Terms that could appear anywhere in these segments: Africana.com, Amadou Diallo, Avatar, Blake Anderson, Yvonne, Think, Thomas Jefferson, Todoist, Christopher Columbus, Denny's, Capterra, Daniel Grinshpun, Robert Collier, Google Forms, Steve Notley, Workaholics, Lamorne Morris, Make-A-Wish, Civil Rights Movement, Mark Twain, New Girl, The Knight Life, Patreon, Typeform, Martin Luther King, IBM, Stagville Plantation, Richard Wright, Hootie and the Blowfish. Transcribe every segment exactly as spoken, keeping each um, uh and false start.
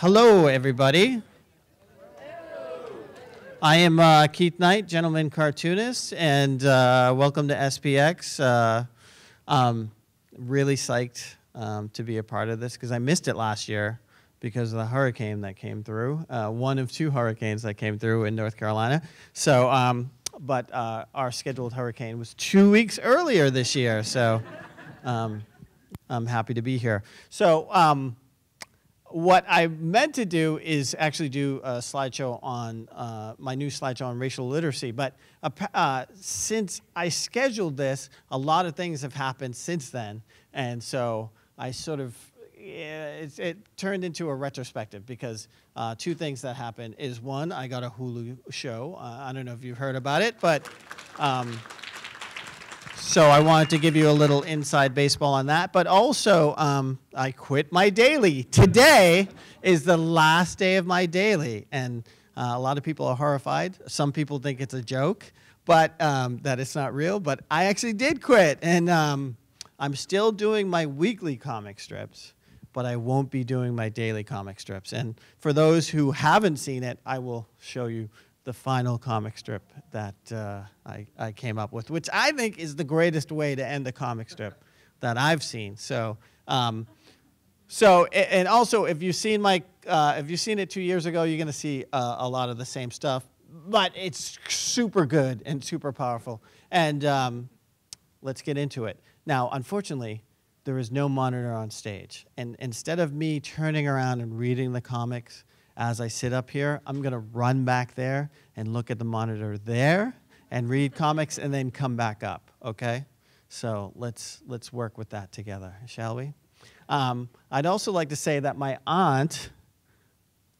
Hello, everybody. Hello. I am uh, Keith Knight, gentleman cartoonist, and uh, welcome to S P X. Uh, um, really psyched um, to be a part of this because I missed it last year because of the hurricane that came through, uh, one of two hurricanes that came through in North Carolina. So, um, but uh, our scheduled hurricane was two weeks earlier this year, so um, I'm happy to be here. So. Um, What I meant to do is actually do a slideshow on, uh, my new slideshow on racial literacy, but uh, uh, since I scheduled this, a lot of things have happened since then, and so I sort of, it, it turned into a retrospective because uh, two things that happened is, one, I got a Hulu show. Uh, I don't know if you've heard about it, but um, so I wanted to give you a little inside baseball on that, but also um, I quit my daily. Today is the last day of my daily, and uh, a lot of people are horrified. Some people think it's a joke, but um, that it's not real, but I actually did quit, and um, I'm still doing my weekly comic strips, but I won't be doing my daily comic strips, and for those who haven't seen it, I will show you the final comic strip that uh, I, I came up with, which I think is the greatest way to end a comic strip that I've seen. So, um, so and also, if you've seen my, uh, if you've seen it two years ago, you're gonna see uh, a lot of the same stuff, but it's super good and super powerful. And um, let's get into it. Now, unfortunately, there is no monitor on stage, and instead of me turning around and reading the comics as I sit up here, I'm gonna run back there and look at the monitor there and read comics and then come back up, okay? So let's, let's work with that together, shall we? Um, I'd also like to say that my aunt,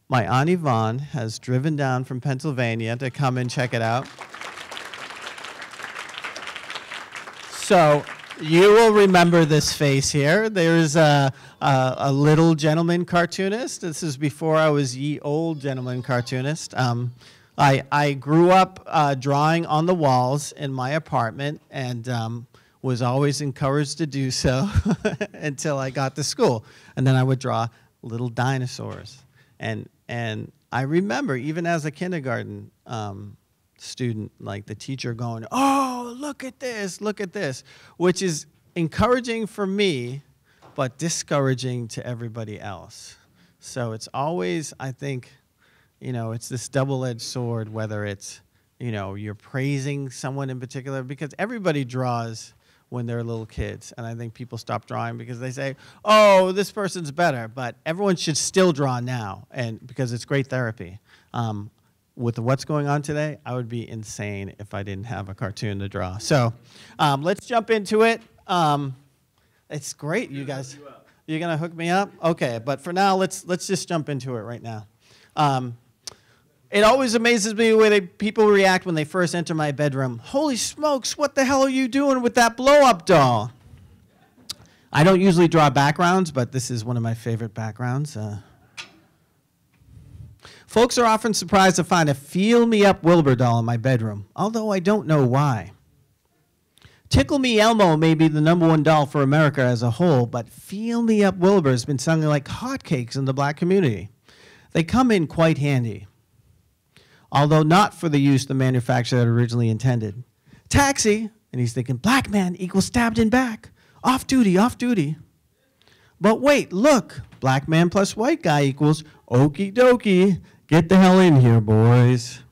my aunt Yvonne, has driven down from Pennsylvania to come and check it out. So, you will remember this face here. There's a, a, a little gentleman cartoonist. This is before I was ye old gentleman cartoonist. Um, I, I grew up uh, drawing on the walls in my apartment and um, was always encouraged to do so until I got to school. And then I would draw little dinosaurs. And, and I remember, even as a kindergarten um, student, like the teacher going, oh, look at this, look at this, which is encouraging for me, but discouraging to everybody else. So it's always, I think, you know, it's this double-edged sword, whether it's, you know, you're praising someone in particular, because everybody draws when they're little kids, and I think people stop drawing because they say, oh, this person's better, but everyone should still draw now, and because it's great therapy. Um, With what's going on today, I would be insane if I didn't have a cartoon to draw. So um, let's jump into it. Um, it's great, you guys. You're gonna hook me up? Okay, but for now, let's let's just jump into it right now. Um, it always amazes me the way they, people react when they first enter my bedroom. Holy smokes, what the hell are you doing with that blow-up doll? I don't usually draw backgrounds, but this is one of my favorite backgrounds. Uh, Folks are often surprised to find a Feel Me Up Wilbur doll in my bedroom, although I don't know why. Tickle Me Elmo may be the number one doll for America as a whole, but Feel Me Up Wilbur has been selling like hotcakes in the black community. They come in quite handy, although not for the use the manufacturer had originally intended. Taxi, and he's thinking, black man equals stabbed in back. Off duty, off duty. But wait, look, black man plus white guy equals okie dokie. Get the hell in here, boys.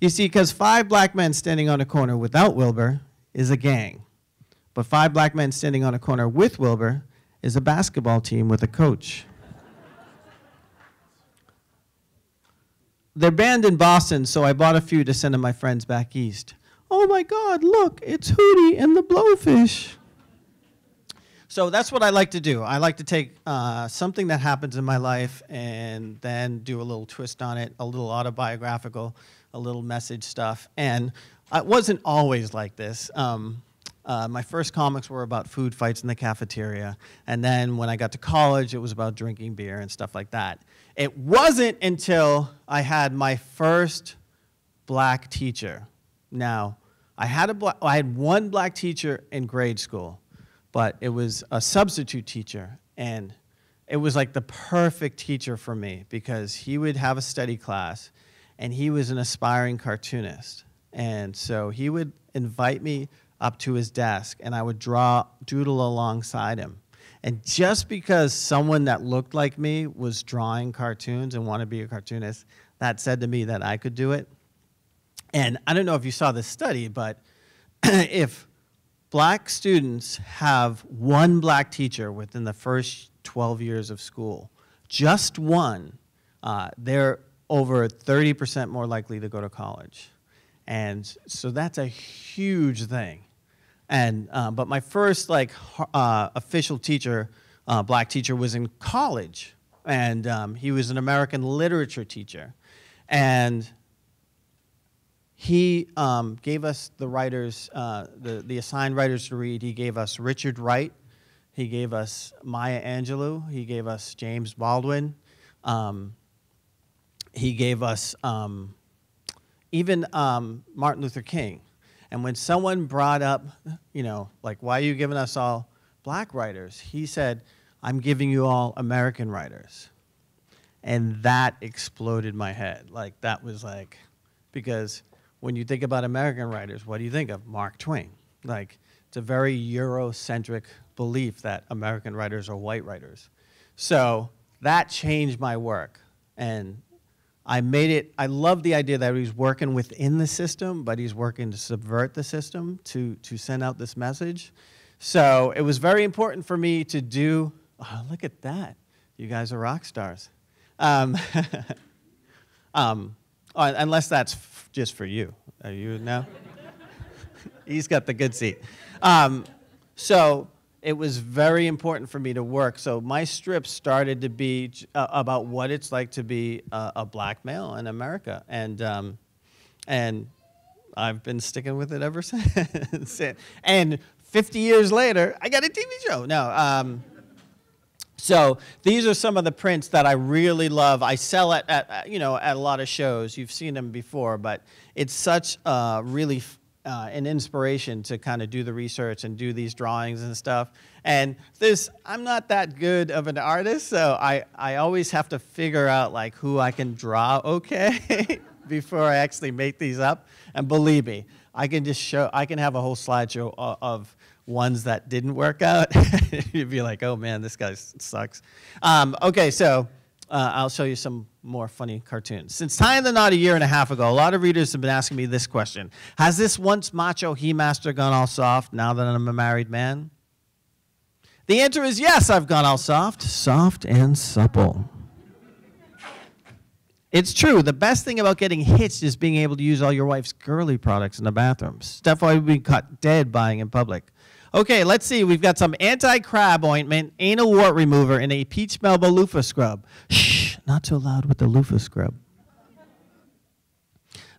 You see, because five black men standing on a corner without Wilbur is a gang. But five black men standing on a corner with Wilbur is a basketball team with a coach. They're banned in Boston, so I bought a few to send to my friends back east. Oh my God, look, it's Hootie and the Blowfish. So that's what I like to do. I like to take uh, something that happens in my life and then do a little twist on it, a little autobiographical, a little message stuff. And it wasn't always like this. Um, uh, my first comics were about food fights in the cafeteria. And then when I got to college, it was about drinking beer and stuff like that. It wasn't until I had my first black teacher. Now, I had, a bla- I had one black teacher in grade school, but it was a substitute teacher, and it was like the perfect teacher for me, because he would have a study class, and he was an aspiring cartoonist. And so he would invite me up to his desk, and I would draw, doodle alongside him. And just because someone that looked like me was drawing cartoons and wanted to be a cartoonist, that said to me that I could do it. And I don't know if you saw this study, but if black students have one black teacher within the first twelve years of school, just one, uh, they're over thirty percent more likely to go to college. And so that's a huge thing. And, uh, but my first like uh, official teacher, uh, black teacher, was in college. And um, he was an American literature teacher. And he um, gave us the writers, uh, the, the assigned writers to read. He gave us Richard Wright. He gave us Maya Angelou. He gave us James Baldwin. Um, he gave us um, even um, Martin Luther King. And when someone brought up, you know, like, why are you giving us all black writers? He said, I'm giving you all American writers. And that exploded my head. Like, that was like, because when you think about American writers, what do you think of? Mark Twain. Like, it's a very Eurocentric belief that American writers are white writers. So that changed my work. And I made it, I love the idea that he's working within the system, but he's working to subvert the system to, to send out this message. So it was very important for me to do, oh, look at that. You guys are rock stars. Um, um, unless that's f just for you. Are you now? He's got the good seat. Um, so it was very important for me to work. So my strip started to be uh, about what it's like to be a, a black male in America. And, um, and I've been sticking with it ever since. And fifty years later, I got a T V show. No. Um, so these are some of the prints that I really love. I sell it at, at, you know, at a lot of shows. You've seen them before, but it's such a really Uh, an inspiration to kind of do the research and do these drawings and stuff. And this, I'm not that good of an artist, so I, I always have to figure out like who I can draw okay before I actually make these up. And believe me, I can just show, I can have a whole slideshow of, of ones that didn't work out. You'd be like, oh man, this guy sucks. Um, okay, so uh, I'll show you some more funny cartoons. Since tying the knot a year and a half ago, a lot of readers have been asking me this question. Has this once macho he-master gone all soft now that I'm a married man? The answer is yes, I've gone all soft. Soft and supple. It's true. The best thing about getting hitched is being able to use all your wife's girly products in the bathroom. Stuff I've been caught dead buying in public. Okay, let's see. We've got some anti-crab ointment, anal wart remover, and a peach melba loofah scrub. Shh, not so loud with the loofah scrub.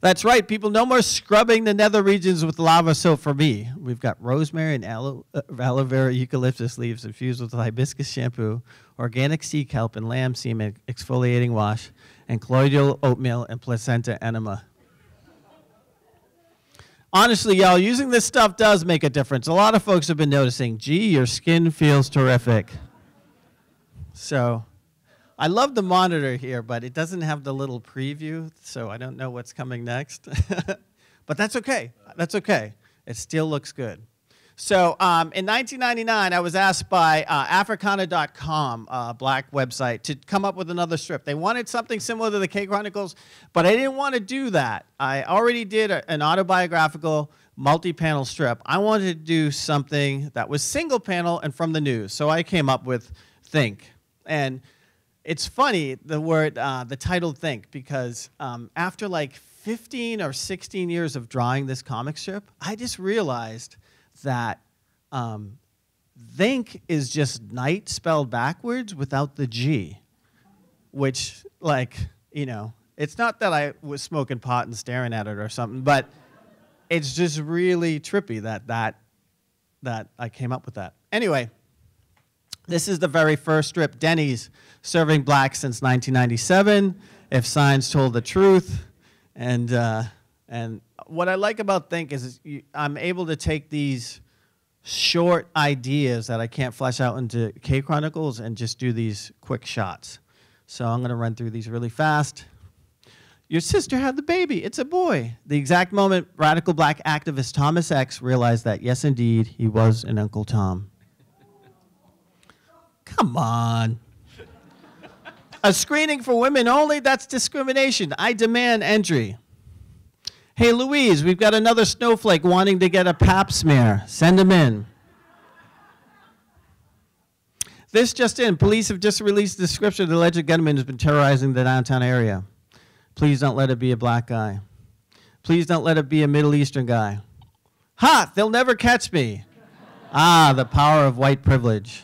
That's right, people. No more scrubbing the nether regions with lava soap for me. We've got rosemary and aloe, uh, aloe vera eucalyptus leaves infused with hibiscus shampoo, organic sea kelp and lamb semen exfoliating wash, and colloidal oatmeal and placenta enema. Honestly, y'all, using this stuff does make a difference. A lot of folks have been noticing, gee, your skin feels terrific. So I love the monitor here, but it doesn't have the little preview, so I don't know what's coming next. But that's okay. That's okay. It still looks good. So um, in nineteen ninety-nine, I was asked by uh, Africana dot com, uh, black website, to come up with another strip. They wanted something similar to the K Chronicles, but I didn't want to do that. I already did a, an autobiographical multi-panel strip. I wanted to do something that was single panel and from the news. So I came up with Think. And it's funny, the word, uh, the title Think, because um, after like fifteen or sixteen years of drawing this comic strip, I just realized that um, think is just night spelled backwards without the G, which, like, you know, it's not that I was smoking pot and staring at it or something, but it's just really trippy that, that, that I came up with that. Anyway, this is the very first strip, Denny's, serving blacks since nineteen ninety-seven, if signs told the truth, and, uh, and, what I like about Think is, is you, I'm able to take these short ideas that I can't flesh out into K Chronicles and just do these quick shots. So I'm going to run through these really fast. Your sister had the baby. It's a boy. The exact moment radical black activist Thomas X realized that, yes, indeed, he was an Uncle Tom. Come on. A screening for women only? That's discrimination. I demand entry. Hey, Louise, we've got another snowflake wanting to get a pap smear. Send him in. This just in. Police have just released a description of the alleged gunman who's been terrorizing the downtown area. Please don't let it be a black guy. Please don't let it be a Middle Eastern guy. Ha! They'll never catch me. Ah, the power of white privilege.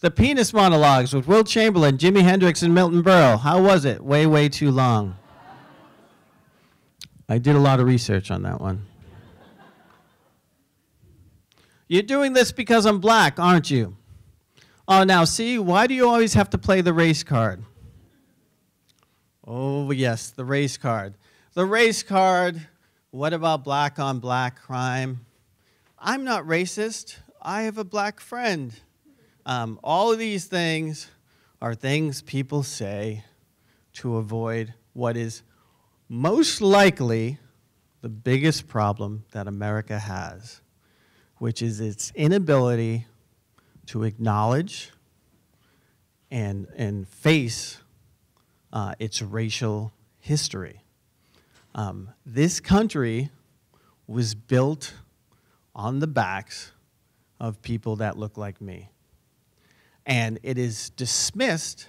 The penis monologues with Will Chamberlain, Jimi Hendrix, and Milton Berle. How was it? Way, way too long. I did a lot of research on that one. You're doing this because I'm black, aren't you? Oh, now see, why do you always have to play the race card? Oh, yes, the race card. The race card. What about black on black crime? I'm not racist. I have a black friend. Um, all of these things are things people say to avoid what is most likely the biggest problem that America has, which is its inability to acknowledge and, and face uh, its racial history. Um, this country was built on the backs of people that look like me. And it is dismissed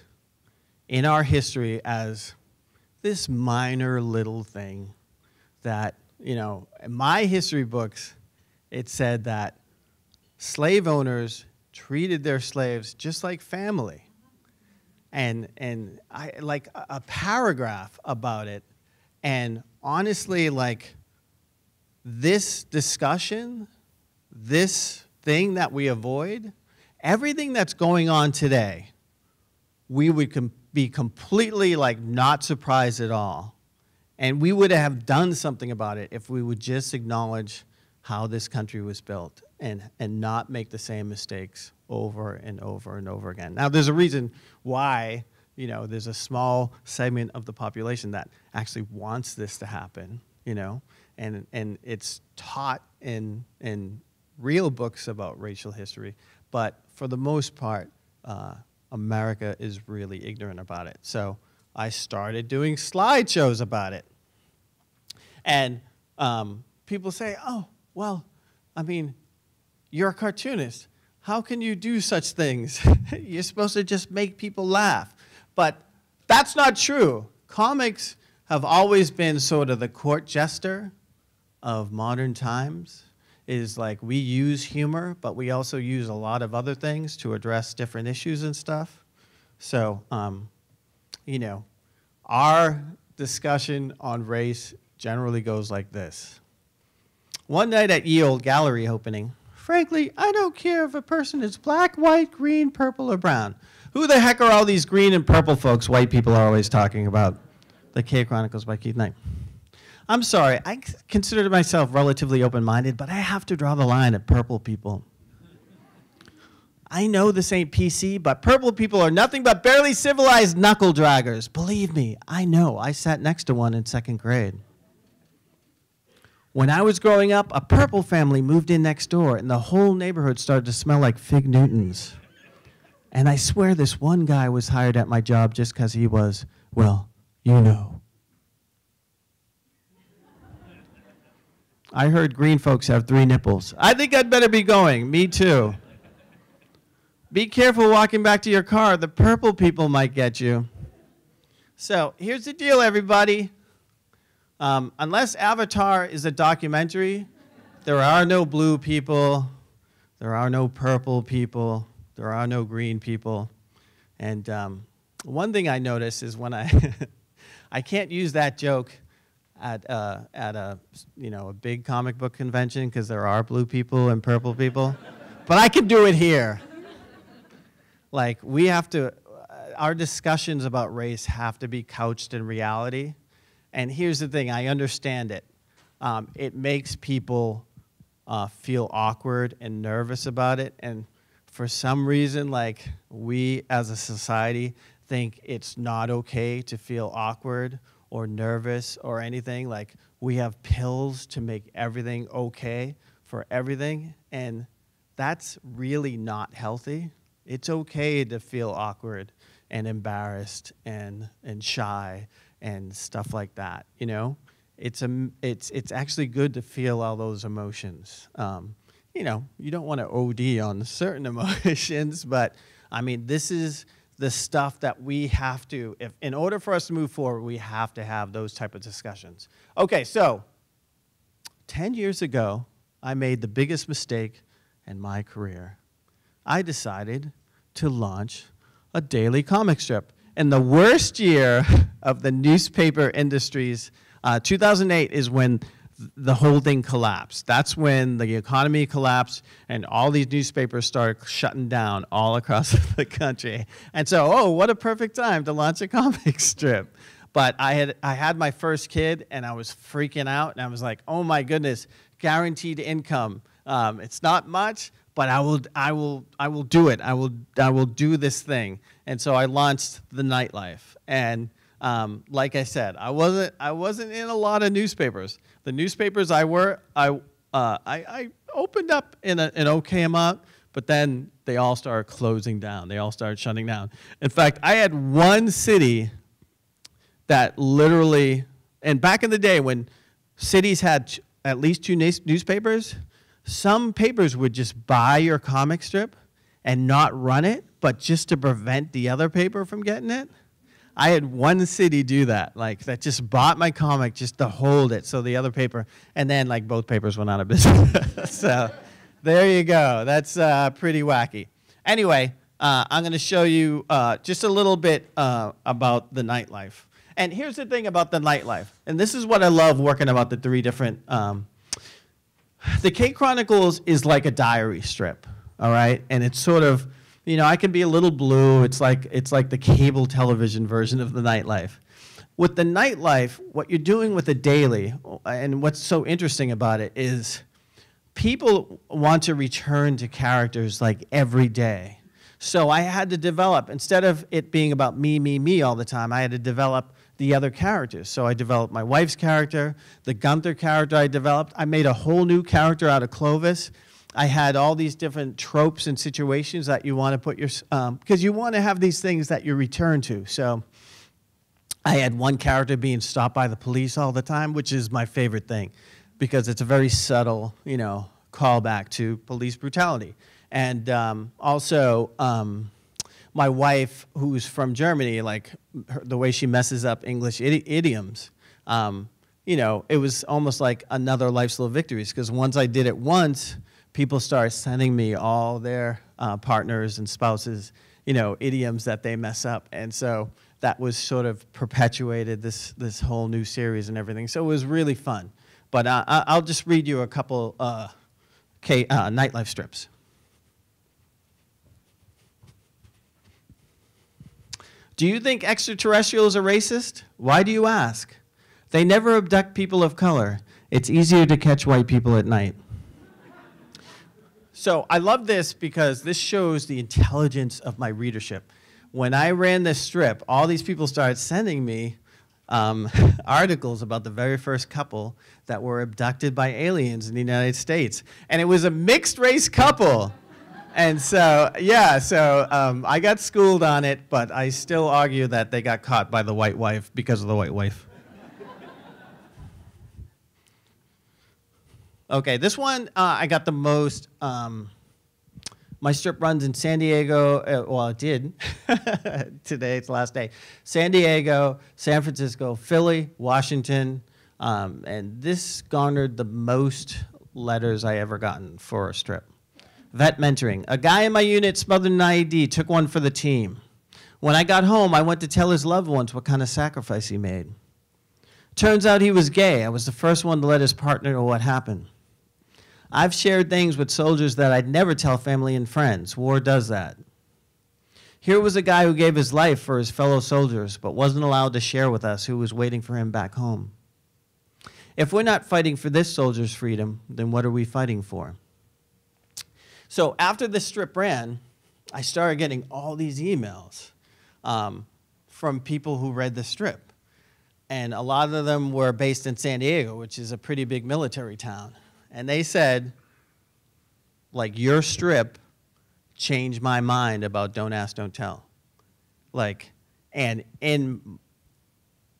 in our history as this minor little thing that, you know, in my history books, it said that slave owners treated their slaves just like family. And, and I, like, a paragraph about it. And honestly, like, this discussion, this thing that we avoid, everything that's going on today, we would compare be completely like not surprised at all. And we would have done something about it if we would just acknowledge how this country was built and, and not make the same mistakes over and over and over again. Now there's a reason why, you know, there's a small segment of the population that actually wants this to happen, you know, and, and it's taught in, in real books about racial history. But for the most part, uh, America is really ignorant about it. So I started doing slideshows about it. And um, people say, oh, well, I mean, you're a cartoonist. How can you do such things? You're supposed to just make people laugh. But that's not true. Comics have always been sort of the court jester of modern times. Is like we use humor, but we also use a lot of other things to address different issues and stuff. So, um, you know, our discussion on race generally goes like this. One night at Ye Olde Gallery opening, frankly, I don't care if a person is black, white, green, purple, or brown. Who the heck are all these green and purple folks white people are always talking about? The K Chronicles by Keith Knight. I'm sorry, I consider myself relatively open-minded, but I have to draw the line at purple people. I know this ain't P C, but purple people are nothing but barely civilized knuckle-draggers. Believe me, I know. I sat next to one in second grade. When I was growing up, a purple family moved in next door, and the whole neighborhood started to smell like Fig Newtons. And I swear this one guy was hired at my job just because he was, well, you know. I heard green folks have three nipples. I think I'd better be going. Me too. Be careful walking back to your car. The purple people might get you. So here's the deal, everybody. Um, unless Avatar is a documentary, there are no blue people. There are no purple people. There are no green people. And um, one thing I notice is when I, I can't use that joke At uh, at a you know a big comic book convention because there are blue people and purple people, but I can do it here. Like we have to, uh, our discussions about race have to be couched in reality. And here's the thing: I understand it. Um, it makes people uh, feel awkward and nervous about it. And for some reason, like, we as a society think it's not okay to feel awkward or nervous or anything. Like, we have pills to make everything okay for everything, and that's really not healthy. It's okay to feel awkward and embarrassed and and shy and stuff like that, you know? It's a, it's it's actually good to feel all those emotions. Um, you know, you don't want to O D on certain emotions, but I mean, this is the stuff that we have to, if in order for us to move forward, we have to have those type of discussions. Okay, so ten years ago, I made the biggest mistake in my career. I decided to launch a daily comic strip in the worst year of the newspaper industry's. Uh, two thousand eight is when th the whole thing collapsed. That's when the economy collapsed and all these newspapers started shutting down all across the country. And so, oh, what a perfect time to launch a comic strip. But I had, I had my first kid, and I was freaking out, and I was like, oh my goodness, guaranteed income. Um, it's not much, but I will, I will, I will do it. I will, I will do this thing. And so I launched The Knight Life. And Um, like I said, I wasn't I wasn't in a lot of newspapers. The newspapers I were I uh, I, I opened up in a, an okay amount, but then they all started closing down. They all started shutting down. In fact, I had one city that literally, and back in the day when cities had at least two newspapers, some papers would just buy your comic strip and not run it, but just to prevent the other paper from getting it. I had one city do that, like, that just bought my comic just to hold it, so the other paper, and then, like, both papers went out of business. So there you go. That's uh, pretty wacky. Anyway, uh, I'm going to show you uh, just a little bit uh, about the nightlife. And here's the thing about the nightlife, and this is what I love working about the three different. Um, the K Chronicles is like a diary strip, all right? And it's sort of, you know, I can be a little blue. It's like, it's like the cable television version of the nightlife. With the nightlife, what you're doing with the daily, and what's so interesting about it is people want to return to characters like every day. So I had to develop, instead of it being about me, me, me all the time, I had to develop the other characters. So I developed my wife's character, the Gunther character I developed. I made a whole new character out of Clovis. I had all these different tropes and situations that you want to put your, um, because you want to have these things that you return to. So I had one character being stopped by the police all the time, which is my favorite thing, because it's a very subtle, you know, callback to police brutality. And um, also, um, my wife, who's from Germany, like, her, the way she messes up English idi idioms, um, you know, it was almost like another Life's Little Victories, because once I did it once, people start sending me all their uh, partners and spouses, you know, idioms that they mess up. And so that was sort of perpetuated this, this whole new series and everything. So it was really fun. But uh, I'll just read you a couple uh, K, uh, nightlife strips. Do you think extraterrestrials are racist? Why do you ask? They never abduct people of color. It's easier to catch white people at night. So I love this because this shows the intelligence of my readership. When I ran this strip, all these people started sending me um, articles about the very first couple that were abducted by aliens in the United States. And it was a mixed-race couple. And so, yeah, so um, I got schooled on it, but I still argue that they got caught by the white wife because of the white wife. Okay, this one uh, I got the most. Um, my strip runs in San Diego. Uh, well, it did. Today, it's the last day. San Diego, San Francisco, Philly, Washington. Um, and this garnered the most letters I ever gotten for a strip. Vet mentoring. A guy in my unit smothered an I E D, took one for the team. When I got home, I went to tell his loved ones what kind of sacrifice he made. Turns out he was gay. I was the first one to let his partner know what happened. I've shared things with soldiers that I'd never tell family and friends. War does that. Here was a guy who gave his life for his fellow soldiers, but wasn't allowed to share with us who was waiting for him back home. If we're not fighting for this soldier's freedom, then what are we fighting for? So after this strip ran, I started getting all these emails um, from people who read the strip. And a lot of them were based in San Diego, which is a pretty big military town. And they said, like, your strip changed my mind about Don't Ask, Don't Tell. Like, and in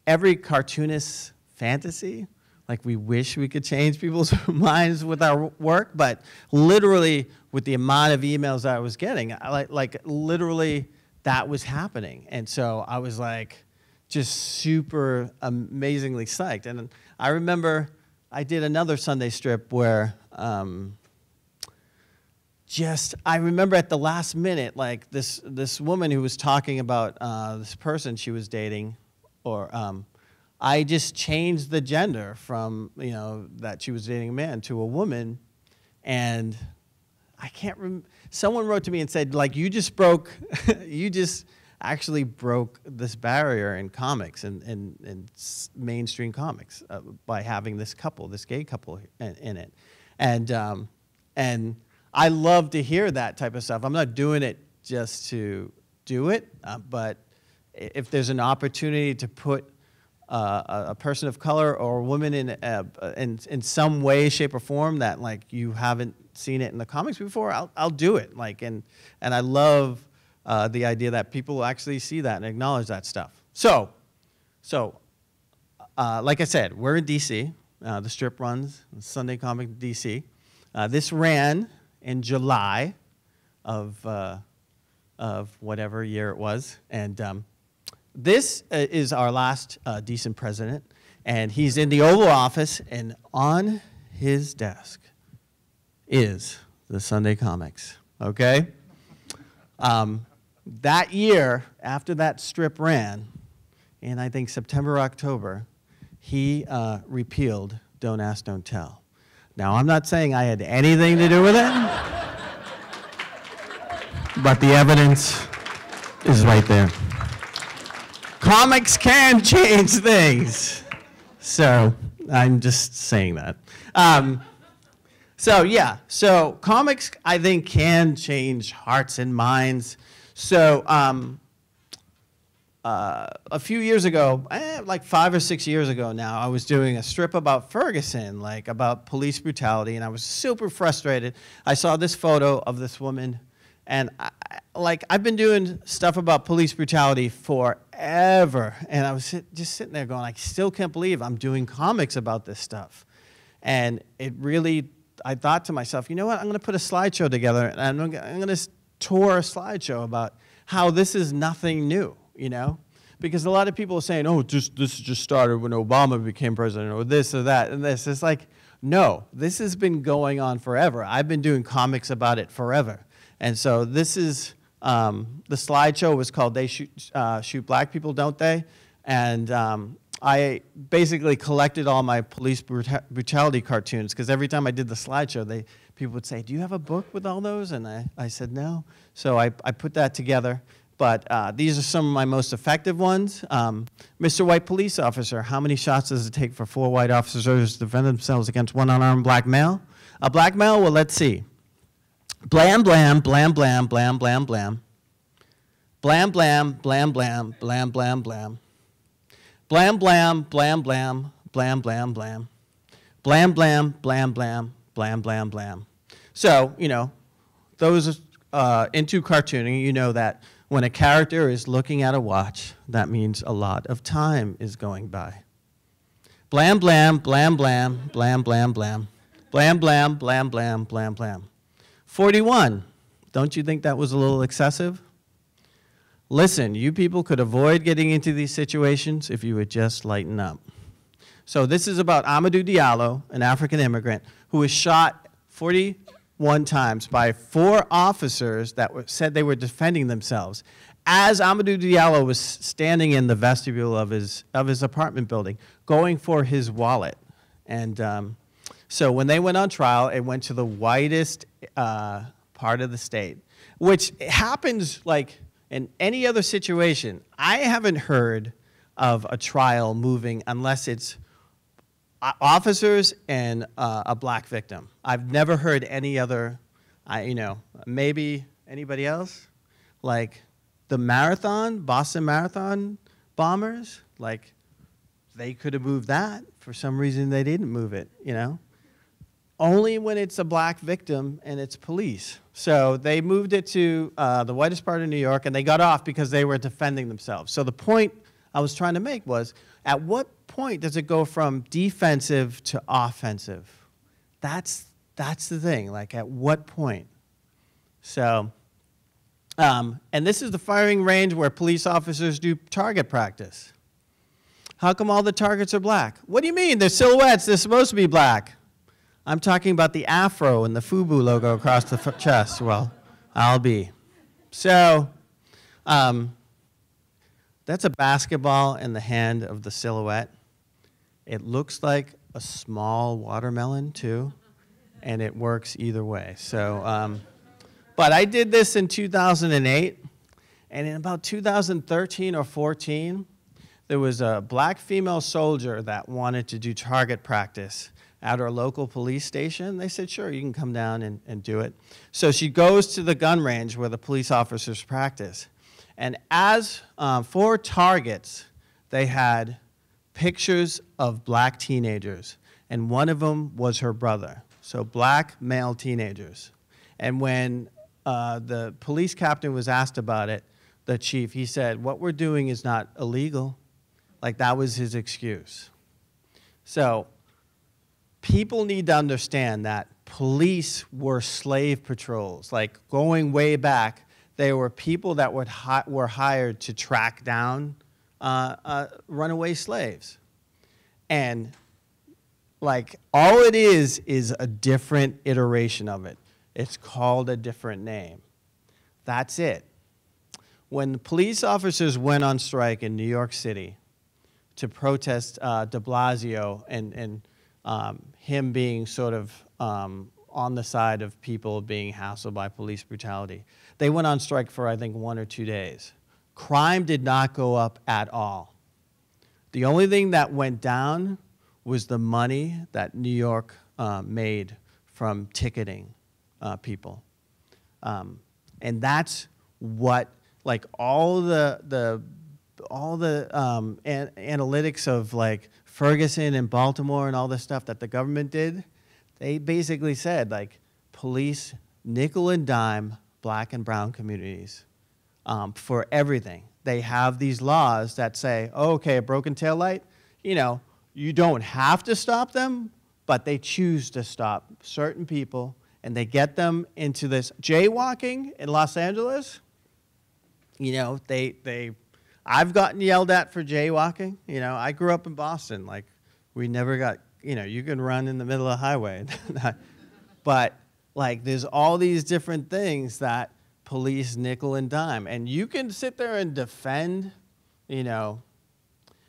every cartoonist's fantasy, like, we wish we could change people's minds with our work, but literally with the amount of emails I was getting, I, like, like literally that was happening. And so I was like just super amazingly psyched. And I remember I did another Sunday strip where um, just, I remember at the last minute, like this, this woman who was talking about uh, this person she was dating, or um, I just changed the gender from, you know, that she was dating a man to a woman. And I can't remember, someone wrote to me and said, like, you just broke, you just actually broke this barrier in comics and, and, and mainstream comics uh, by having this couple, this gay couple in, in it. And, um, and I love to hear that type of stuff. I'm not doing it just to do it, uh, but if there's an opportunity to put Uh, a, a person of color or a woman in, uh, in in some way, shape, or form that like you haven't seen it in the comics before, I'll I'll do it. Like and and I love uh, the idea that people actually see that and acknowledge that stuff. So, so uh, like I said, we're in D C. Uh, the strip runs Sunday comic in D C. Uh, this ran in July of uh, of whatever year it was, and. Um, This is our last uh, decent president, and he's in the Oval Office, and on his desk is the Sunday comics, okay? Um, that year, after that strip ran, in I think September, October, he uh, repealed Don't Ask, Don't Tell. Now, I'm not saying I had anything to do with it, but the evidence is right there. Comics can change things. So I'm just saying that. Um, so yeah, so comics, I think, can change hearts and minds. So um, uh, a few years ago, eh, like five or six years ago now, I was doing a strip about Ferguson, like about police brutality, and I was super frustrated. I saw this photo of this woman, and I, like, I've been doing stuff about police brutality forever, and I was sit, just sitting there going, I still can't believe I'm doing comics about this stuff. And it really, I thought to myself, you know what, I'm going to put a slideshow together, and I'm going to tour a slideshow about how this is nothing new, you know? Because a lot of people are saying, oh, just, this just started when Obama became president, or this or that and this. It's like, no, this has been going on forever. I've been doing comics about it forever. And so this is, um, the slideshow was called They Shoot, uh, Shoot Black People, Don't They? And um, I basically collected all my police bruta brutality cartoons, because every time I did the slideshow, they, people would say, do you have a book with all those? And I, I said, no. So I, I put that together. But uh, these are some of my most effective ones. Um, Mister White Police Officer, how many shots does it take for four white officers to defend themselves against one unarmed black male? A black male? Well, let's see. Blam, blam, blam, blam, blam, blam, blam. Blam, blam, blam, blam, blam, blam, blam. Blam, blam, blam, blam, blam, blam, blam. Blam, blam, blam, blam, blam, blam, blam. So, you know, those uh, into cartooning, you know that when a character is looking at a watch, that means a lot of time is going by. Blam, blam, blam, blam, blam, blam, blam. Blam, blam, blam, blam, blam, blam. forty-one, don't you think that was a little excessive? Listen, you people could avoid getting into these situations if you would just lighten up. So this is about Amadou Diallo, an African immigrant, who was shot forty-one times by four officers that were, said they were defending themselves, as Amadou Diallo was standing in the vestibule of his, of his apartment building, going for his wallet. And um, so when they went on trial, it went to the whitest uh, part of the state, which happens like in any other situation. I haven't heard of a trial moving unless it's officers and uh, a black victim. I've never heard any other, I, you know, maybe anybody else? Like the marathon, Boston Marathon bombers, like they could have moved that. For some reason they didn't move it, you know? Only when it's a black victim and it's police. So they moved it to uh, the whitest part of New York, and they got off because they were defending themselves. So the point I was trying to make was, at what point does it go from defensive to offensive? That's, that's the thing, like at what point? So, um, and this is the firing range where police officers do target practice. How come all the targets are black? What do you mean? They're silhouettes, they're supposed to be black. I'm talking about the afro and the FUBU logo across the chest. Well, I'll be. So, um, that's a basketball in the hand of the silhouette. It looks like a small watermelon, too, and it works either way. So, um, but I did this in two thousand eight, and in about two thousand thirteen or fourteen, there was a black female soldier that wanted to do target practice at our local police station. They said, sure, you can come down and, and do it. So she goes to the gun range where the police officers practice. And as uh, for targets, they had pictures of black teenagers. And one of them was her brother. So black male teenagers. And when uh, the police captain was asked about it, the chief, he said, what we're doing is not illegal. Like, that was his excuse. So people need to understand that police were slave patrols. Like, going way back, they were people that would hi were hired to track down uh, uh, runaway slaves. And like, all it is is a different iteration of it. It's called a different name. That's it. When police officers went on strike in New York City to protest uh, De Blasio and, and um, him being sort of um, on the side of people being hassled by police brutality, they went on strike for, I think, one or two days. Crime did not go up at all. The only thing that went down was the money that New York uh, made from ticketing uh, people. Um, and that's what, like, all the, the all the um, an analytics of like Ferguson and Baltimore and all this stuff that the government did, they basically said, like, police nickel and dime black and brown communities um, for everything. They have these laws that say, oh, okay, a broken taillight, you know, you don't have to stop them, but they choose to stop certain people, and they get them into this jaywalking in Los Angeles. You know, they, they, I've gotten yelled at for jaywalking. You know, I grew up in Boston. Like, we never got, you know, you can run in the middle of the highway. But, like, there's all these different things that police nickel and dime. And you can sit there and defend, you know,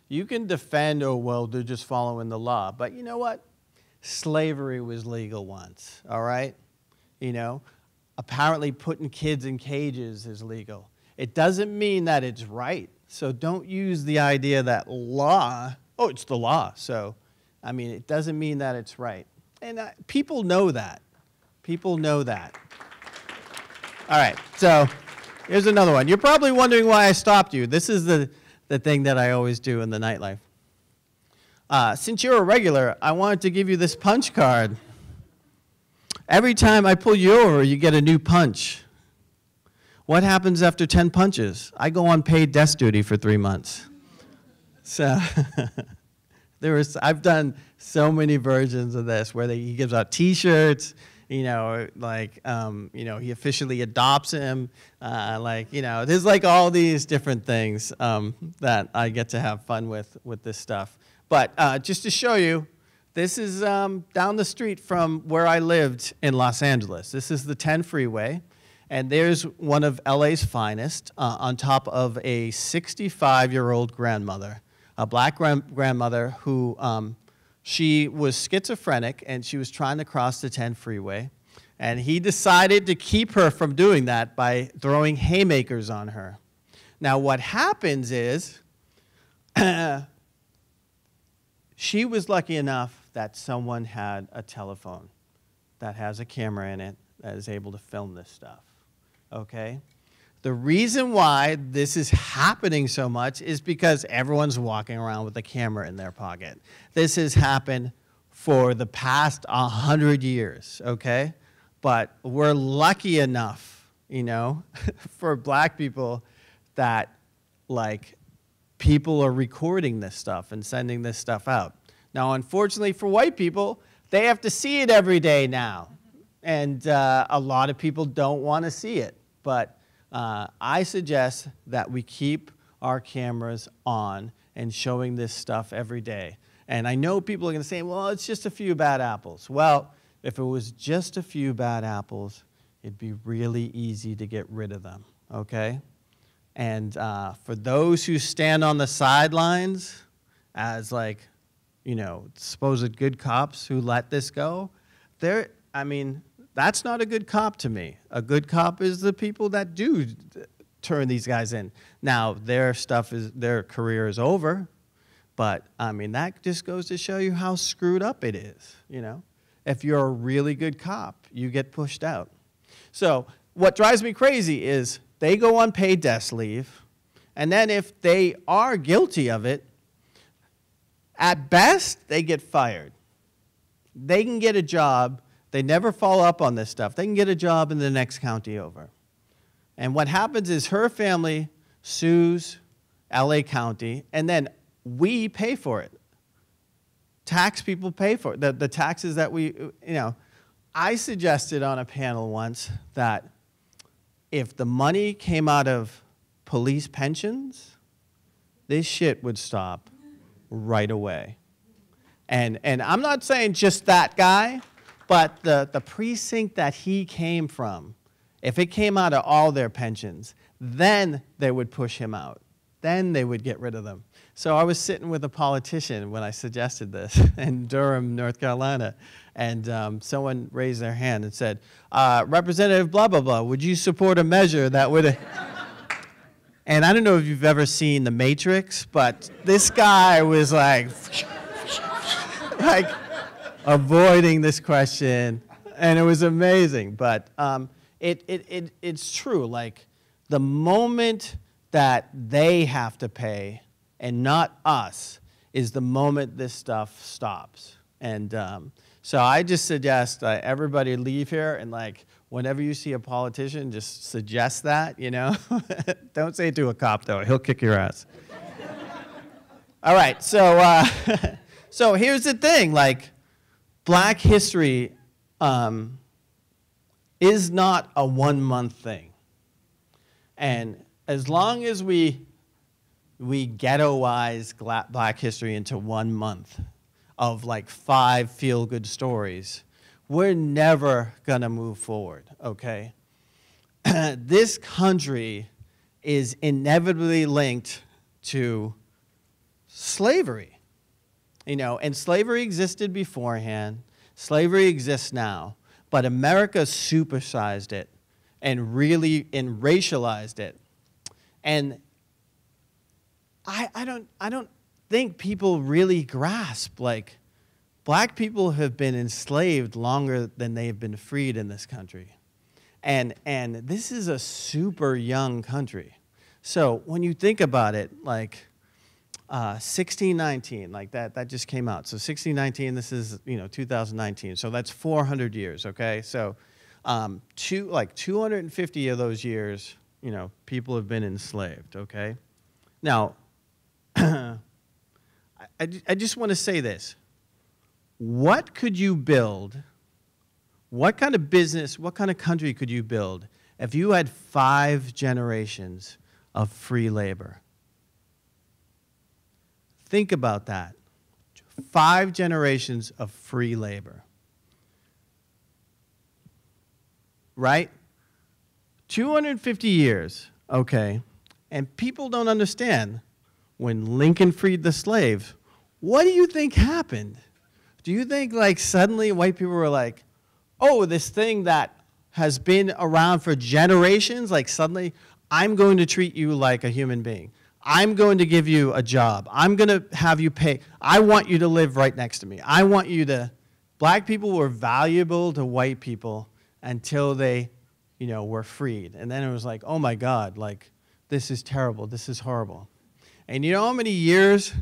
you can defend, oh, well, they're just following the law. But you know what? Slavery was legal once, all right? You know, apparently putting kids in cages is legal. It doesn't mean that it's right. So don't use the idea that law, oh, it's the law. So, I mean, it doesn't mean that it's right. And uh, people know that. People know that. All right, so here's another one. You're probably wondering why I stopped you. This is the, the thing that I always do in the nightlife. Uh, since you're a regular, I wanted to give you this punch card. Every time I pull you over, you get a new punch. What happens after ten punches? I go on paid desk duty for three months. So there was, I've done so many versions of this where they, he gives out T-shirts, you know, like, um, you know, he officially adopts him. Uh, like, you know, there's like all these different things um, that I get to have fun with, with this stuff. But uh, just to show you, this is um, down the street from where I lived in Los Angeles. This is the ten freeway. And there's one of L A's finest uh, on top of a sixty-five-year-old grandmother, a black gran grandmother who, um, she was schizophrenic, and she was trying to cross the ten freeway. And he decided to keep her from doing that by throwing haymakers on her. Now, what happens is she was lucky enough that someone had a telephone that has a camera in it that is able to film this stuff, okay? The reason why this is happening so much is because everyone's walking around with a camera in their pocket. This has happened for the past one hundred years, okay? But we're lucky enough, you know, for black people that, like, people are recording this stuff and sending this stuff out. Now, unfortunately for white people, they have to see it every day now. And uh, a lot of people don't want to see it, but Uh, I suggest that we keep our cameras on and showing this stuff every day. And I know people are going to say, well, it's just a few bad apples. Well, if it was just a few bad apples, it'd be really easy to get rid of them, okay? And uh, for those who stand on the sidelines as, like, you know, supposed good cops who let this go, they're, I mean, that's not a good cop to me. A good cop is the people that do turn these guys in. Now, their stuff is, their career is over, but I mean, that just goes to show you how screwed up it is, you know? If you're a really good cop, you get pushed out. So what drives me crazy is they go on paid desk leave, and then if they are guilty of it, at best, they get fired. They can get a job. They never follow up on this stuff. They can get a job in the next county over. And what happens is her family sues L A County, and then we pay for it. Tax people pay for it, the, the taxes that we, you know. I suggested on a panel once that if the money came out of police pensions, this shit would stop right away. And, and I'm not saying just that guy, but the, the precinct that he came from, if it came out of all their pensions, then they would push him out. Then they would get rid of them. So I was sitting with a politician when I suggested this in Durham, North Carolina, and um, someone raised their hand and said, uh, Representative blah, blah, blah, would you support a measure that would... And I don't know if you've ever seen The Matrix, but this guy was like... like... avoiding this question, and it was amazing. But um, it, it, it, it's true, like the moment that they have to pay and not us is the moment this stuff stops. And um, so I just suggest uh, everybody leave here and, like, whenever you see a politician, just suggest that, you know? Don't say it to a cop though, he'll kick your ass. All right, so, uh, so here's the thing, like, Black history um, is not a one-month thing. And as long as we, we ghettoize black history into one month of, like, five feel-good stories, we're never gonna move forward, okay? This country is inevitably linked to slavery. You know, and slavery existed beforehand. Slavery exists now, but America supersized it and really and racialized it. And I, I don't, I don't think people really grasp, like, black people have been enslaved longer than they've been freed in this country. And, and this is a super young country. So when you think about it, like, Uh, sixteen nineteen, like that, that just came out. So sixteen nineteen, this is, you know, two thousand nineteen. So that's four hundred years, okay? So um, two, like two hundred fifty of those years, you know, people have been enslaved, okay? Now, I, I, I just want to say this. What could you build? What kind of business, what kind of country could you build if you had five generations of free labor? Think about that. Five generations of free labor. Right? two hundred fifty years, okay. And people don't understand, when Lincoln freed the slaves, what do you think happened? Do you think, like, suddenly white people were like, oh, this thing that has been around for generations, like, suddenly I'm going to treat you like a human being. I'm going to give you a job. I'm going to have you pay. I want you to live right next to me. I want you to. Black people were valuable to white people until they, you know, were freed. And then it was like, oh my God, like, this is terrible. This is horrible. And you know how many years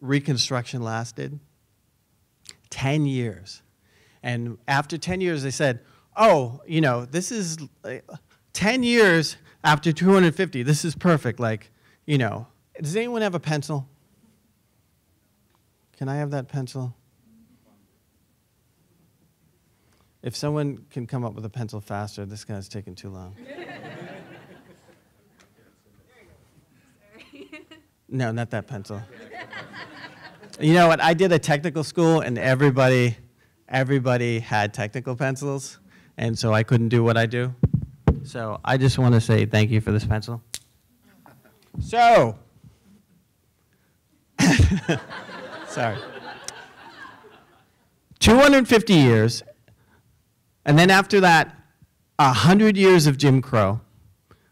Reconstruction lasted? Ten years. And after ten years, they said, oh, you know, this is uh, ten years after two hundred fifty. This is perfect. Like, you know, does anyone have a pencil? Can I have that pencil? If someone can come up with a pencil faster, this guy's taking too long. No, not that pencil. You know what? I did a technical school, and everybody, everybody had technical pencils, and so I couldn't do what I do. So I just want to say thank you for this pencil. So, sorry. two hundred fifty years, and then after that, one hundred years of Jim Crow,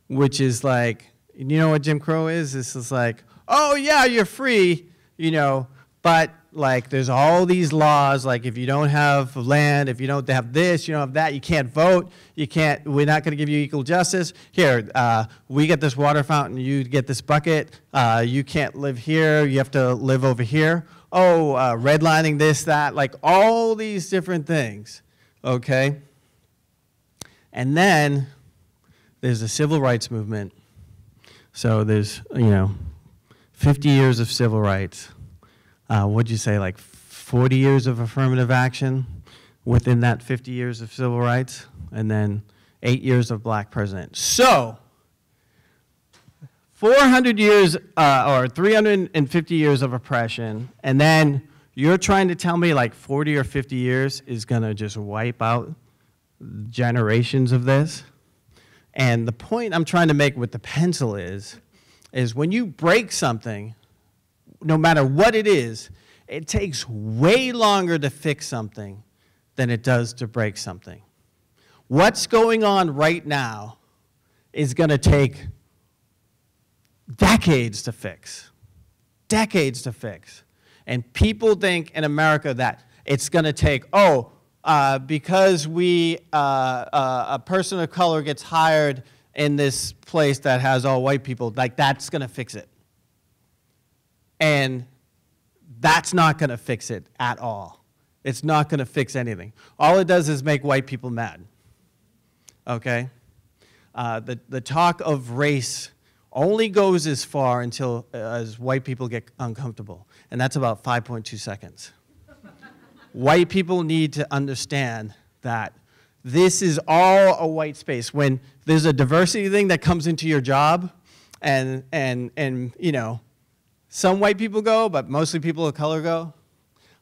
which is like, you know what Jim Crow is? This is like, oh yeah, you're free, you know, but like there's all these laws, like if you don't have land, if you don't have this, you don't have that, you can't vote, you can't, we're not gonna give you equal justice. Here, uh, we get this water fountain, you get this bucket, uh, you can't live here, you have to live over here. Oh, uh, redlining this, that, like all these different things, okay? And then there's the Civil Rights Movement. So there's, you know, fifty years of civil rights. Uh, what'd you say, like forty years of affirmative action within that fifty years of civil rights, and then eight years of black president. So four hundred years uh, or three hundred fifty years of oppression, and then you're trying to tell me like forty or fifty years is gonna just wipe out generations of this? And the point I'm trying to make with the pencil is, is when you break something, no matter what it is, it takes way longer to fix something than it does to break something. What's going on right now is going to take decades to fix. Decades to fix. And people think in America that it's going to take, oh, uh, because we, uh, uh, a person of color gets hired in this place that has all white people, like that's going to fix it. And that's not going to fix it at all. It's not going to fix anything. All it does is make white people mad, okay? Uh, the, the talk of race only goes as far until uh, as white people get uncomfortable, and that's about five point two seconds. White people need to understand that this is all a white space. When there's a diversity thing that comes into your job, and, and, and you know, some white people go, but mostly people of color go.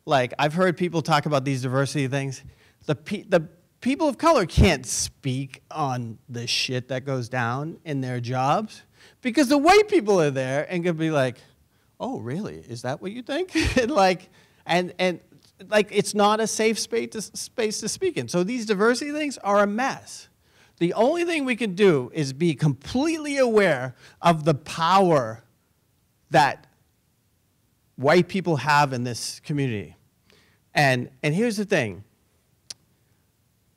Like, I've heard people talk about these diversity things. The, pe the people of color can't speak on the shit that goes down in their jobs because the white people are there and can be like, oh, really? Is that what you think? and like, and, and like, it's not a safe space to, space to speak in. So these diversity things are a mess. The only thing we can do is be completely aware of the power that white people have in this community. And, and here's the thing.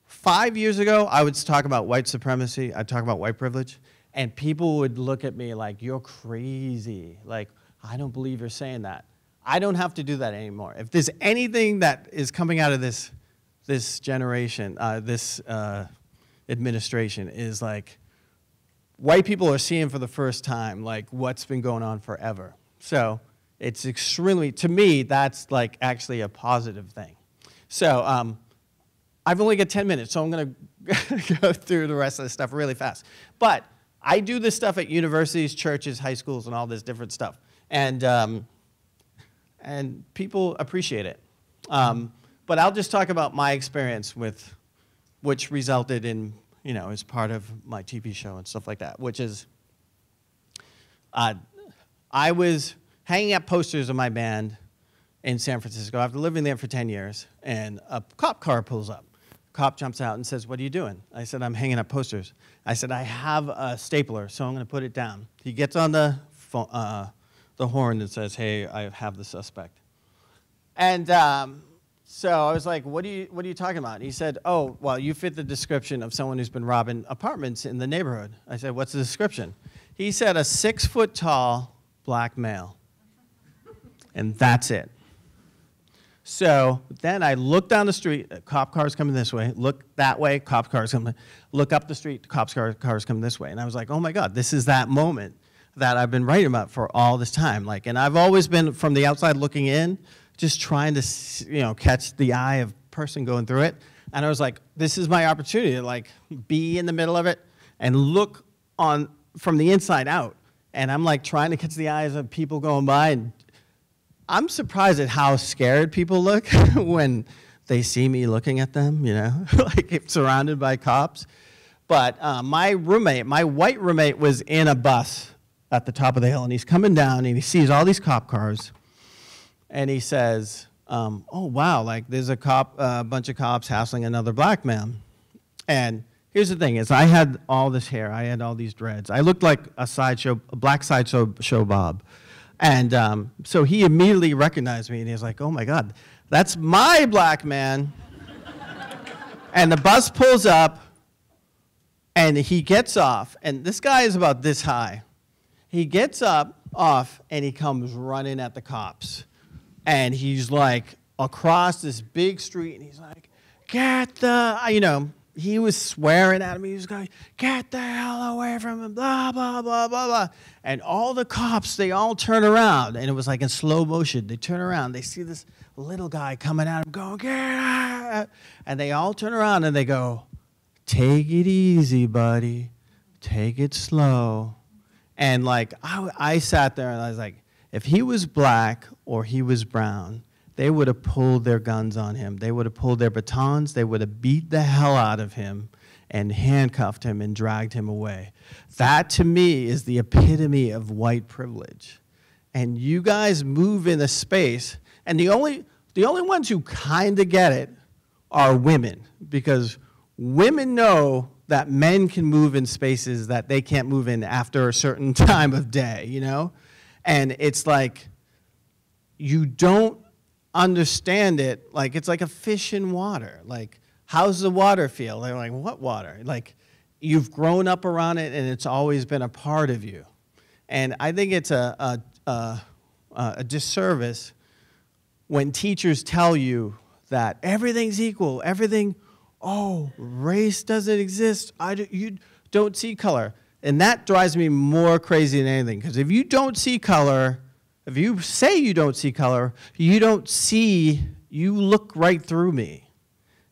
Five years ago, I would talk about white supremacy, I'd talk about white privilege, and people would look at me like, you're crazy. Like, I don't believe you're saying that. I don't have to do that anymore. If there's anything that is coming out of this, this generation, uh, this uh, administration is like, white people are seeing for the first time like what's been going on forever. So, it's extremely, to me, that's like actually a positive thing. So um, I've only got ten minutes, so I'm going to go through the rest of this stuff really fast. But I do this stuff at universities, churches, high schools, and all this different stuff. And, um, and people appreciate it. Um, but I'll just talk about my experience with, which resulted in, you know, as part of my T V show and stuff like that, which is uh, I was hanging up posters of my band in San Francisco after living there for ten years, and a cop car pulls up. Cop jumps out and says, what are you doing? I said, I'm hanging up posters. I said, I have a stapler, so I'm gonna put it down. He gets on the uh, the horn that says, hey, I have the suspect. And um, so I was like, what are you, what are you talking about? And he said, oh, well, you fit the description of someone who's been robbing apartments in the neighborhood. I said, what's the description? He said, a six-foot-tall black male. And that's it. So then I look down the street, cop cars coming this way, look that way, cop cars coming, look up the street, cop car, cars coming this way. And I was like, oh my God, this is that moment that I've been writing about for all this time. Like, and I've always been, from the outside looking in, just trying to, you know, catch the eye of a person going through it. And I was like, this is my opportunity to like be in the middle of it and look on from the inside out. And I'm like trying to catch the eyes of people going by, and I'm surprised at how scared people look when they see me looking at them, you know, like surrounded by cops. But uh, my roommate, my white roommate, was in a bus at the top of the hill, and he's coming down, and he sees all these cop cars, and he says, um, oh, wow, like there's a cop, uh, bunch of cops hassling another black man. And here's the thing is I had all this hair. I had all these dreads. I looked like a sideshow, a black sideshow show Bob. And um, so he immediately recognized me, and he was like, oh my God, that's my black man. And the bus pulls up, and he gets off, and this guy is about this high. He gets up, off, and he comes running at the cops. And he's like across this big street, and he's like, get the, you know, he was swearing at me. He was going, get the hell away from him, blah, blah, blah, blah, blah. And all the cops, they all turn around. And it was like in slow motion. They turn around. They see this little guy coming at him going, get out. And they all turn around and they go, take it easy, buddy. Take it slow. And like I, I sat there and I was like, if he was black or he was brown, they would have pulled their guns on him. They would have pulled their batons. They would have beat the hell out of him and handcuffed him and dragged him away. That, to me, is the epitome of white privilege. And you guys move in a space, and the only, the only ones who kind of get it are women, because women know that men can move in spaces that they can't move in after a certain time of day, you know? And it's like you don't understand it, like it's like a fish in water. Like, how's the water feel? They're like, what water? Like, you've grown up around it, and it's always been a part of you. And I think it's a, a, a, a disservice when teachers tell you that everything's equal, everything, oh, race doesn't exist, I do, you don't see color. And that drives me more crazy than anything, because if you don't see color, if you say you don't see color, you don't see, you look right through me.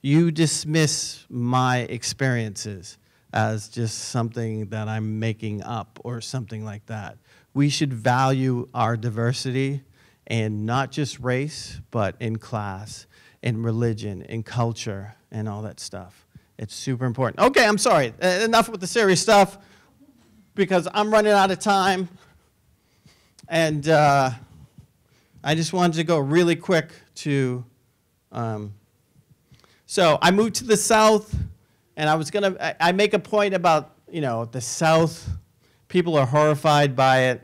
You dismiss my experiences as just something that I'm making up or something like that. We should value our diversity, and not just race, but in class, in religion, in culture, and all that stuff. It's super important. Okay, I'm sorry, enough with the serious stuff, because I'm running out of time. And uh, I just wanted to go really quick to, um, so I moved to the South, and I was gonna, I, I make a point about, you know, the South, people are horrified by it,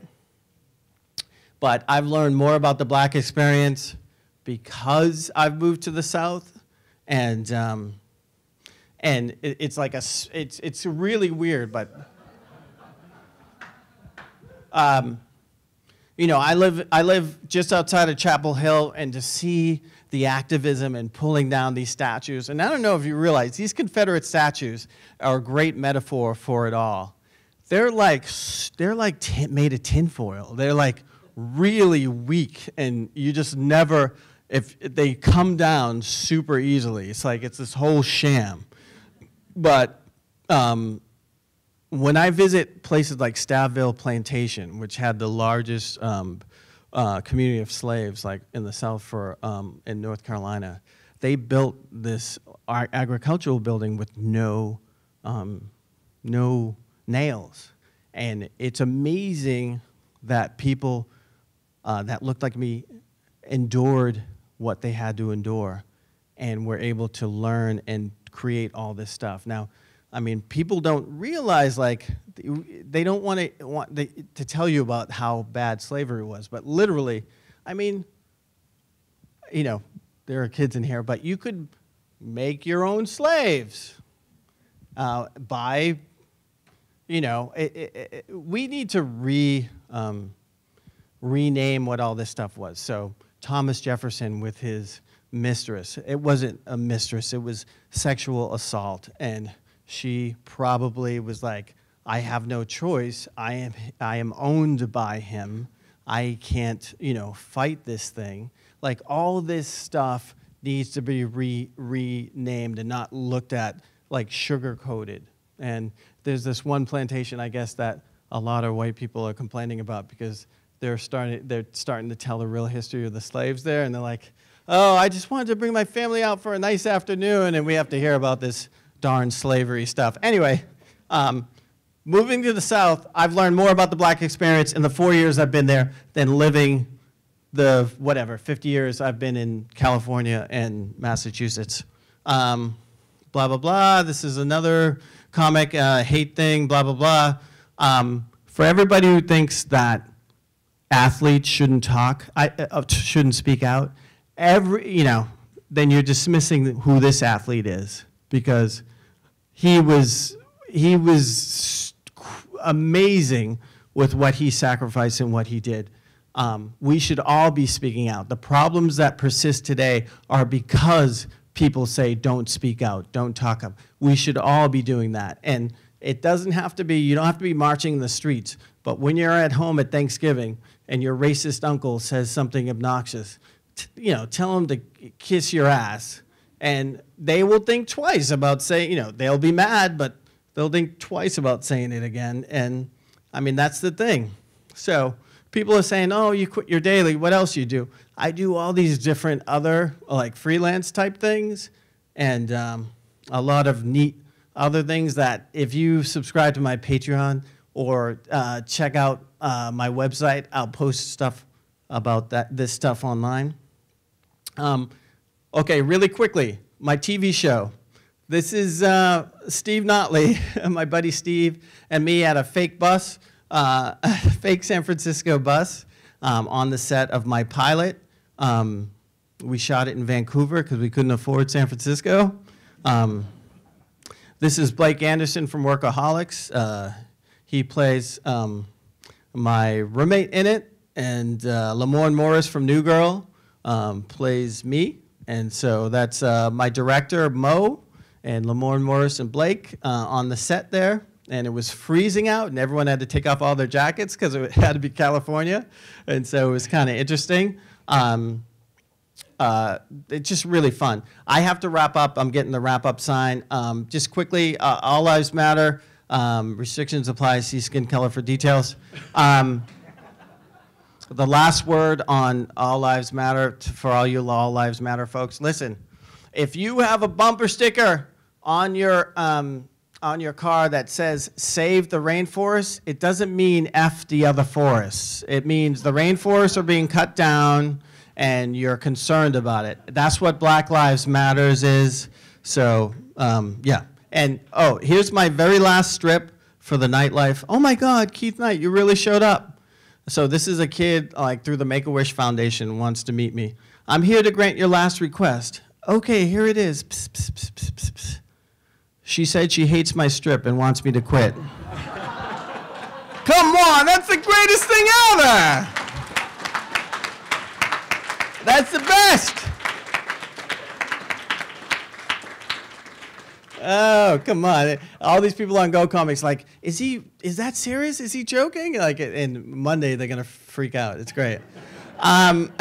but I've learned more about the black experience because I've moved to the South, and, um, and it, it's like a, it's, it's really weird, but, um, you know, I live, I live just outside of Chapel Hill, and to see the activism and pulling down these statues, and I don't know if you realize, these Confederate statues are a great metaphor for it all. They're like, they're like tin, made of tinfoil. They're like really weak, and you just never, if they come down super easily. It's like, it's this whole sham. But um, when I visit places like Stagville Plantation, which had the largest um, uh, community of slaves, like in the South for um, in North Carolina, they built this agricultural building with no um, no nails, and it's amazing that people uh, that looked like me endured what they had to endure, and were able to learn and create all this stuff. Now, I mean, people don't realize, like, They don't want to want they, to tell you about how bad slavery was, but literally, I mean, you know, there are kids in here, but you could make your own slaves uh, by, you know, it, it, it, we need to re um, rename what all this stuff was. So Thomas Jefferson with his mistress, it wasn't a mistress, it was sexual assault, and she probably was like, I have no choice. I am I am owned by him. I can't, you know, fight this thing. Like, all this stuff needs to be re renamed and not looked at like sugar coated. And there's this one plantation, I guess, that a lot of white people are complaining about because they're starting they're starting to tell the real history of the slaves there, and they're like, "Oh, I just wanted to bring my family out for a nice afternoon, and we have to hear about this darn slavery stuff." Anyway. Um, Moving to the South, I've learned more about the black experience in the four years I've been there than living the, whatever, fifty years I've been in California and Massachusetts. Um, blah, blah, blah. This is another comic uh, hate thing, blah, blah, blah. Um, for everybody who thinks that athletes shouldn't talk, I, uh, shouldn't speak out, every, you know, then you're dismissing who this athlete is, because he was, he was amazing with what he sacrificed and what he did. Um, we should all be speaking out. The problems that persist today are because people say, don't speak out, don't talk up. We should all be doing that. And it doesn't have to be, you don't have to be marching in the streets, but when you're at home at Thanksgiving and your racist uncle says something obnoxious, t you know, tell him to kiss your ass. And they will think twice about saying, you know, they'll be mad, but they'll think twice about saying it again. And I mean, that's the thing. So people are saying, oh, you quit your daily, what else you do? I do all these different other like freelance type things, and um, a lot of neat other things that if you subscribe to my Patreon or uh, check out uh, my website, I'll post stuff about that, this stuff online. Um, okay, really quickly, my T V show. This is uh, Steve Notley, my buddy Steve, and me at a fake bus, uh, a fake San Francisco bus, um, on the set of my pilot. Um, we shot it in Vancouver because we couldn't afford San Francisco. Um, this is Blake Anderson from Workaholics. Uh, he plays um, my roommate in it, and uh, Lamorne Morris from New Girl um, plays me. And so that's uh, my director, Mo, and Lamorne Morris and Blake uh, on the set there. And it was freezing out, and everyone had to take off all their jackets because it had to be California. And so it was kind of interesting. Um, uh, it's just really fun. I have to wrap up. I'm getting the wrap-up sign. Um, just quickly, uh, all lives matter. Um, restrictions apply. See skin color for details. Um, the last word on all lives matter, for all you all lives matter folks, listen. If you have a bumper sticker on your, um, on your car that says, save the rainforest, it doesn't mean F the other forests. It means the rainforests are being cut down and you're concerned about it. That's what Black Lives Matters is. So, um, yeah. And, oh, here's my very last strip for The Knight Life. Oh, my God, Keith Knight, you really showed up. So this is a kid, like, through the Make-A-Wish Foundation wants to meet me. I'm here to grant your last request. Okay, here it is. Psst, psst, psst, psst, psst, psst. She said she hates my strip and wants me to quit. Come on, that's the greatest thing ever! That's the best! Oh, come on. All these people on Go Comics like, is he, is that serious? Is he joking? Like, and Monday they're gonna freak out. It's great. Um,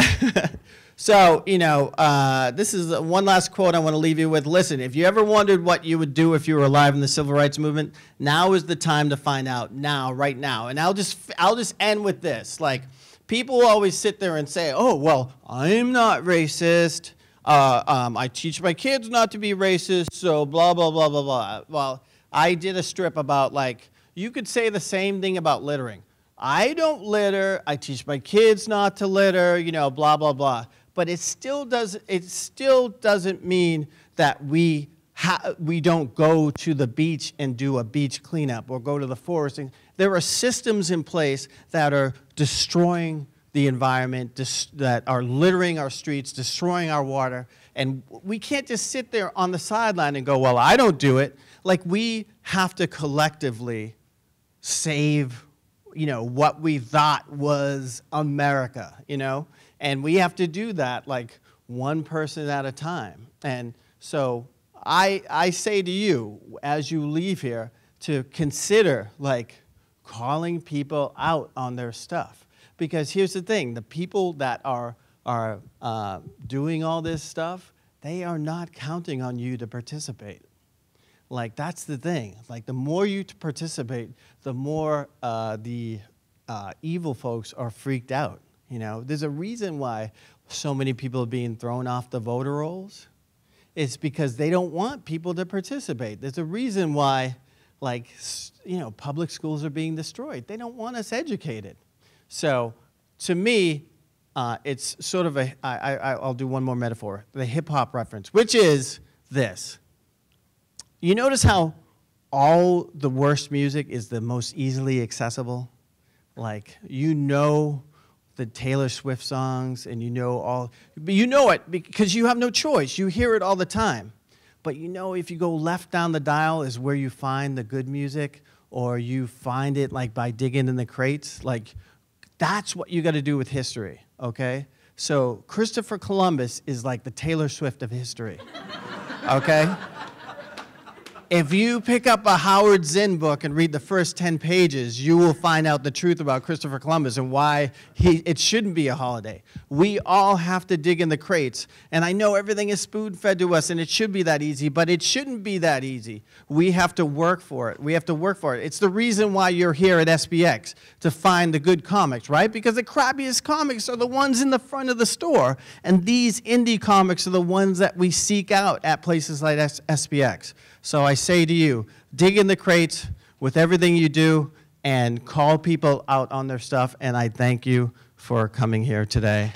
So, you know, uh, this is one last quote I want to leave you with. Listen, if you ever wondered what you would do if you were alive in the Civil Rights Movement, now is the time to find out, now, right now. And I'll just, I'll just end with this. Like, people always sit there and say, oh, well, I'm not racist. Uh, um, I teach my kids not to be racist, so blah, blah, blah, blah, blah. Well, I did a strip about, like, you could say the same thing about littering. I don't litter. I teach my kids not to litter, you know, blah, blah, blah. But it still doesn't, it still doesn't mean that we how, we don't go to the beach and do a beach cleanup or go to the forest. There are systems in place that are destroying the environment, dis that are littering our streets, destroying our water. And we can't just sit there on the sideline and go, well, I don't do it. Like, we have to collectively save, you know, what we thought was America, you know? And we have to do that, like, one person at a time. And so I, I say to you, as you leave here, to consider, like, calling people out on their stuff. Because here's the thing, the people that are, are uh, doing all this stuff, they are not counting on you to participate. Like, that's the thing. Like, the more you participate, the more uh, the uh, evil folks are freaked out, you know? There's a reason why so many people are being thrown off the voter rolls. It's because they don't want people to participate. There's a reason why, like, you know, public schools are being destroyed. They don't want us educated. So, to me, uh, it's sort of a, I, I, I'll do one more metaphor, the hip-hop reference, which is this. You notice how all the worst music is the most easily accessible? Like, you know the Taylor Swift songs, and you know all, but you know it because you have no choice. You hear it all the time. But you know, if you go left down the dial is where you find the good music, or you find it like by digging in the crates. Like, that's what you got to do with history, okay? So Christopher Columbus is like the Taylor Swift of history, okay? If you pick up a Howard Zinn book and read the first ten pages, you will find out the truth about Christopher Columbus and why he, it shouldn't be a holiday. We all have to dig in the crates. And I know everything is spoon-fed to us, and it should be that easy, but it shouldn't be that easy. We have to work for it. We have to work for it. It's the reason why you're here at S P X, to find the good comics, right? Because the crappiest comics are the ones in the front of the store, and these indie comics are the ones that we seek out at places like S P X. So I say to you, dig in the crates with everything you do and call people out on their stuff, and I thank you for coming here today.